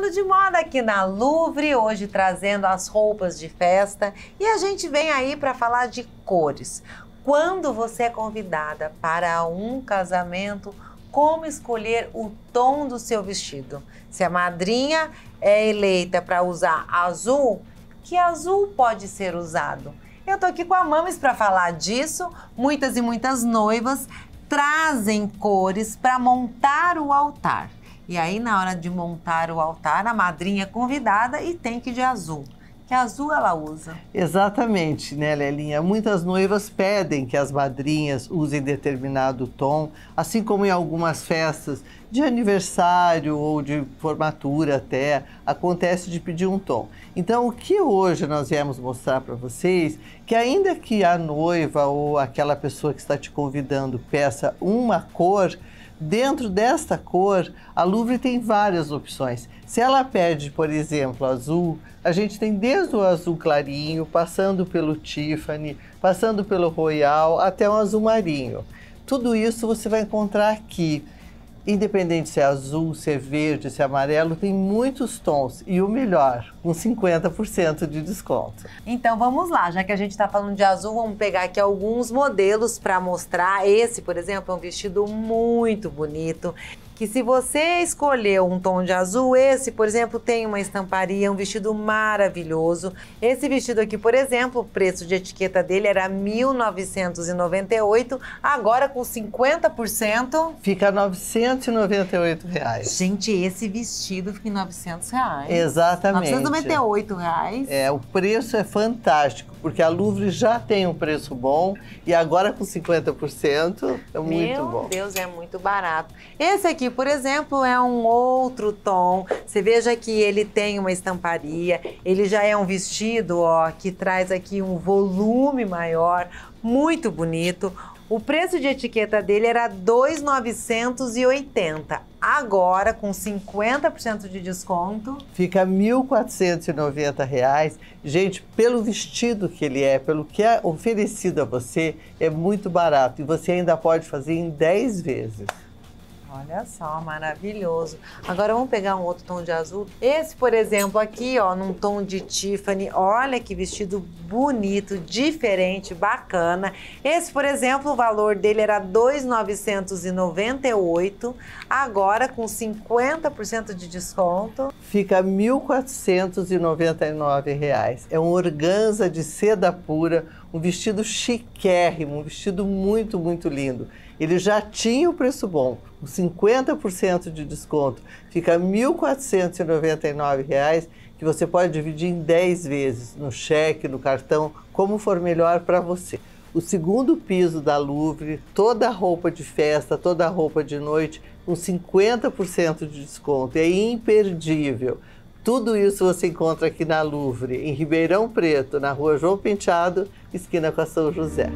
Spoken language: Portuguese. falando de moda aqui na Louvre, hoje trazendo as roupas de festa, e a gente vem aí para falar de cores. Quando você é convidada para um casamento, como escolher o tom do seu vestido? Se a madrinha é eleita para usar azul, que azul pode ser usado? Eu tô aqui com a Mamis para falar disso. Muitas e muitas noivas trazem cores para montar o altar. E aí, na hora de montar o altar, a madrinha é convidada e tem que ir de azul. Que azul ela usa? Exatamente, né, Lelinha? Muitas noivas pedem que as madrinhas usem determinado tom, assim como em algumas festas de aniversário ou de formatura até, acontece de pedir um tom. Então, o que hoje nós viemos mostrar para vocês, que ainda que a noiva ou aquela pessoa que está te convidando peça uma cor, dentro desta cor, a Louvre tem várias opções. Se ela pede, por exemplo, azul, a gente tem desde o azul clarinho, passando pelo Tiffany, passando pelo Royal, até um azul marinho. Tudo isso você vai encontrar aqui. Independente se é azul, se é verde, se é amarelo, tem muitos tons. E o melhor, com 50% de desconto. Então vamos lá, já que a gente está falando de azul, vamos pegar aqui alguns modelos para mostrar. Esse, por exemplo, é um vestido muito bonito, que se você escolheu um tom de azul, esse, por exemplo, tem uma estamparia, um vestido maravilhoso. Esse vestido aqui, por exemplo, o preço de etiqueta dele era R$ 1.998, agora com 50%... fica R$ 998. Reais. Gente, esse vestido fica em R$ 900. Reais. Exatamente. R$ 998. Reais. É, o preço é fantástico, porque a Louvre já tem um preço bom e agora com 50% é muito bom. Meu Deus, é muito barato. Esse aqui, por exemplo, é um outro tom. Você veja que ele tem uma estamparia, ele já é um vestido, ó, que traz aqui um volume maior, muito bonito. O preço de etiqueta dele era R$ 2.980. Agora, com 50% de desconto, fica R$ 1.490. Gente, pelo vestido que ele é, pelo que é oferecido a você, é muito barato. E você ainda pode fazer em 10 vezes. Olha só, maravilhoso. Agora vamos pegar um outro tom de azul. Esse, por exemplo, aqui, ó, num tom de Tiffany. Olha que vestido bonito, diferente, bacana. Esse, por exemplo, o valor dele era R$ 2.998. Agora, com 50% de desconto, fica R$ 1.499. É um organza de seda pura, um vestido chiquérrimo, um vestido muito, muito lindo. Ele já tinha o preço bom, com 50% de desconto, fica R$ 1.499, que você pode dividir em 10 vezes, no cheque, no cartão, como for melhor para você. O segundo piso da Louvre, toda a roupa de festa, toda a roupa de noite, com 50% de desconto, é imperdível. Tudo isso você encontra aqui na Louvre, em Ribeirão Preto, na rua João Penteado, esquina com a São José.